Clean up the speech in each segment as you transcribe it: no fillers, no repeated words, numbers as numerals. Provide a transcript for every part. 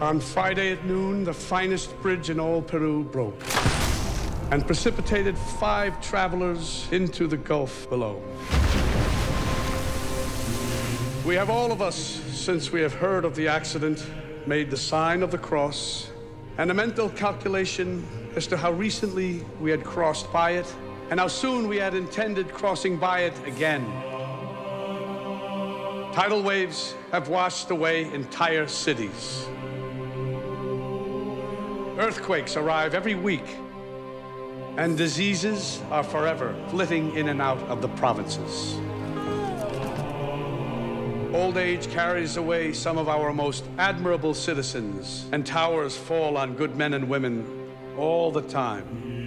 On Friday at noon, the finest bridge in all Peru broke and precipitated 5 travelers into the gulf below. We have all of us, since we have heard of the accident, made the sign of the cross and a mental calculation as to how recently we had crossed by it and how soon we had intended crossing by it again. Tidal waves have washed away entire cities. Earthquakes arrive every week, and diseases are forever flitting in and out of the provinces. Old age carries away some of our most admirable citizens, and towers fall on good men and women all the time.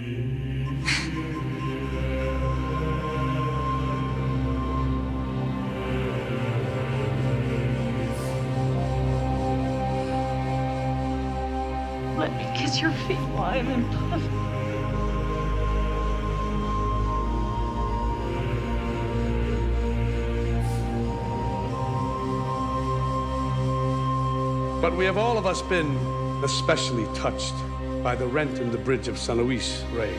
Let me kiss your feet while I'm in public. But we have all of us been especially touched by the rent in the bridge of San Luis Rey.